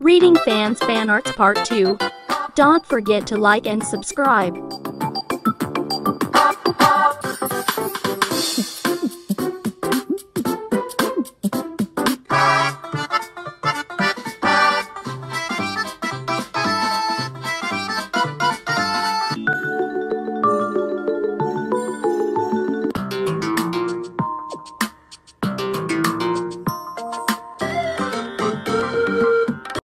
Reading Fans Fan Arts Part 2. Don't forget to like and subscribe.